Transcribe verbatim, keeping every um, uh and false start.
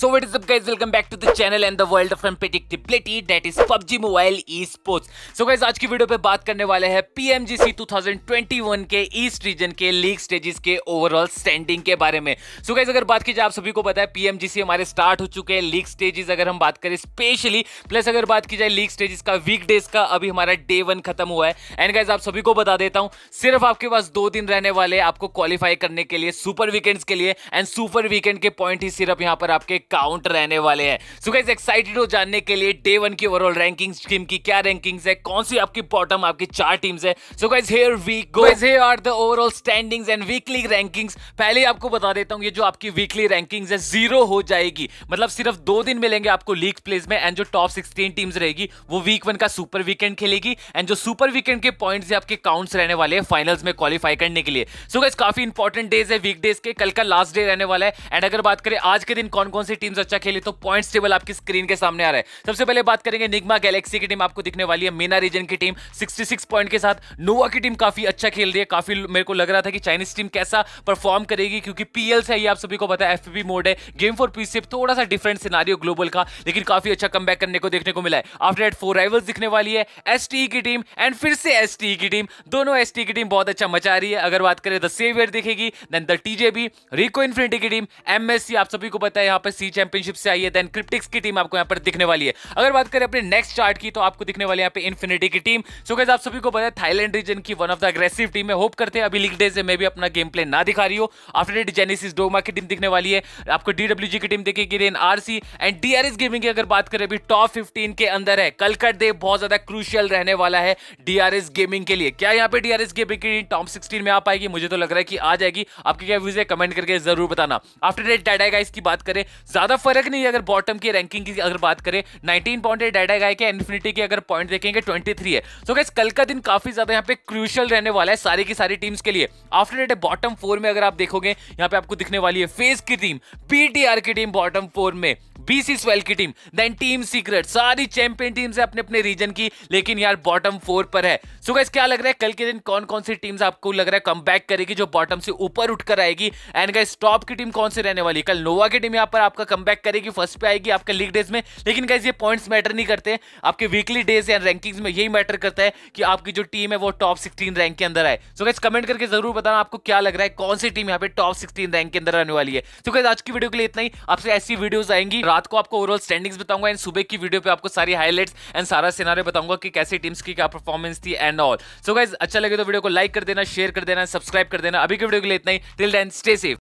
So what is up guys, welcome back to the channel and the world of unpredictability that is P U B G Mobile eSports. So guys, आज की video पे बात करने वाले हैं P M G C दो हज़ार इक्कीस के ईस्ट रीजन के लीग स्टेजेस के ओवरऑल स्टैंडिंग के बारे में. So guys, अगर बात की जाए, आप सभी को पता है P M G C हमारे स्टार्ट हो चुके हैं. लीग स्टेजेस अगर हम बात करें स्पेशली, प्लस अगर बात की जाए लीग स्टेजेस का वीक डेज का, अभी हमारा डे वन खत्म हुआ है. एंड गाइज आप सभी को बता देता हूँ, सिर्फ आपके पास दो दिन रहने वाले आपको क्वालिफाई करने के लिए सुपर वीकेंड्स के लिए, एंड सुपर वीकेंड के पॉइंट ही सिर्फ यहाँ पर आपके काउंट रहने वाले हैं. सो गाइस, एक्साइटेड हो जानने के लिए डे वन की ओवरऑल रैंकिंग्स, टीम की क्या रैंकिंग्स है, कौन सी आपकी बॉटम आपकी चार टीम्स है. So guys, here we go. Guys, here are the overall standings and weekly rankings. पहले आपको बता देता हूं, ये जो आपकी वीकली रैंकिंग्स है जीरो हो जाएगी, मतलब सिर्फ दो दिन मिलेंगे आपको लीग प्लेस में. एंड जो टॉप सिक्सटीन टीम्स रहेगी वो वीक वन का सुपर वीकेंड खेलेगी, एंड जो सुपर वीकेंड के पॉइंट्स आपके काउंट्स रहने वाले हैं फाइनल्स में क्वालिफाई करने के लिए. सो गाइस, काफी इंपॉर्टेंट डेज है वीक डेज के. कल का लास्ट डे रहने वाला है. एंड अगर बात करें आज के दिन कौन कौन सी टीम्स अच्छा खेली, तो पॉइंट्स टेबल आपकी स्क्रीन के सामने आ रहा है. सबसे पहले बात करेंगे निग्मा गैलेक्सी की टीम, आपको दिखने वाली है मीना रीजन की टीम छियासठ पॉइंट के साथ. नोवा की टीम काफी अच्छा खेल रही है, काफी मेरे को लग रहा था कि चाइनीज टीम कैसा परफॉर्म करेगी, क्योंकि पीएल से ये आप सभी को पता है एफपीपी मोड है, गेम फॉर पीस से थोड़ा सा डिफरेंट सिनेरियो ग्लोबल का, लेकिन काफी अच्छा कमबैक करने को देखने को मिला है. आफ्टर दैट फोर राइवल्स दिखने वाली है, एसटीई की टीम एंड फिर से एसटीई की टीम, दोनों एसटीई की टीम बहुत अच्छा मचा रही है. अगर बात करें द सेवियर दिखेगी, then the TJB, Rico infinity की टीम, एमएससी आप सभी को पता है यहाँ पर सी चैंपियनशिप से आई है, देन क्रिप्टिक्स की टीम आपको यहाँ पर दिखने वाली है. अगर बात करें अपने नेक्स्ट चार्ट की, तो आपको दिखने वाली है यहाँ पे इन्फिनिटी की टीम. सो गाइस, आप सभी को पता है थाईलैंड रीजन की one of the aggressive team है. होप करते हैं अभी लीग डेज में भी अपना गेम प्ले ना दिखा रही हो. आफ्टर दैट जेनेसिस डोमा की टीम दिखने वाली है, आपको डीडब्ल्यूजी की टीम दिखेगी, then RC and DRS gaming की अगर बात करें अभी टॉप फिफ्टीन के अंदर है. कल का डे बहुत ज्यादा क्रूशियल रहने वाला है डीआरएस गेमिंग के लिए. क्या यहाँ पे डीआरएस गेमिंग की टॉप सिक्सटीन में आ पाएगी? मुझे तो लग रहा है कि आ जाएगी. आपकी क्या व्यूज है कमेंट करके जरूर बताना. आफ्टर दैट टाटा गाइस की बात करें, ज्यादा फर्क नहीं है. अगर बॉटम की रैंकिंग की अगर बात करें उन्नीस पॉइंट है डाटा गाय के, इन्फिनिटी के अगर पॉइंट देखेंगे तेईस है. सो गाइस, कल का दिन काफी ज्यादा यहाँ पे क्रूशियल रहने वाला है सारी की सारी टीम्स के लिए. आफ्टर दैट बॉटम फोर में अगर आप देखोगे, यहाँ पे आपको दिखने वाली है फेज की टीम, बीटीआर की टीम बॉटम फोर में, बीसी स्वेल की टीम, देन टीम सीक्रेट. सारी चैंपियन टीम्स है अपने अपने रीजन की, लेकिन यार बॉटम फोर पर है. सो गाइस, क्या लग रहा है कल के दिन कौन कौन सी टीम्स आपको लग रहा है कमबैक करेगी, जो बॉटम से ऊपर उठकर आएगी? एंड गाइस, टॉप की टीम कौन सी रहने वाली? कल नोवा की टीम यहाँ पर आपका कमबैक करेगी, फर्स्ट पे आएगी आपके लीग डेज में. लेकिन गाइस, ये पॉइंट्स मैटर नहीं करते, आपके वीकली डेज या रैंकिंग्स में यही मैटर करता है कि आपकी जो टीम है वो टॉप सिक्सटीन रैंक के अंदर आए. सो गाइस, कमेंट करके जरूर बताना आपको क्या लग रहा है कौन सी टीम यहाँ पे टॉप सिक्सटीन रैंक के अंदर आने वाली है. सो गाइस, आज की वीडियो के लिए इतना ही. आपसे ऐसी वीडियोज आएंगी, रात को आपको ओवरऑल स्टैंडिंग्स बताऊंगा, एंड सुबह की वीडियो पे आपको सारी हाईलाइट्स एंड सारा सिनेरियो बताऊंगा कि कैसे टीम्स की क्या परफॉर्मेंस थी एंड ऑल. सो गाइस, अच्छा लगे तो वीडियो को लाइक कर देना, शेयर कर देना, सब्सक्राइब कर देना. अभी की वीडियो के लिए इतना ही. Till then, stay safe.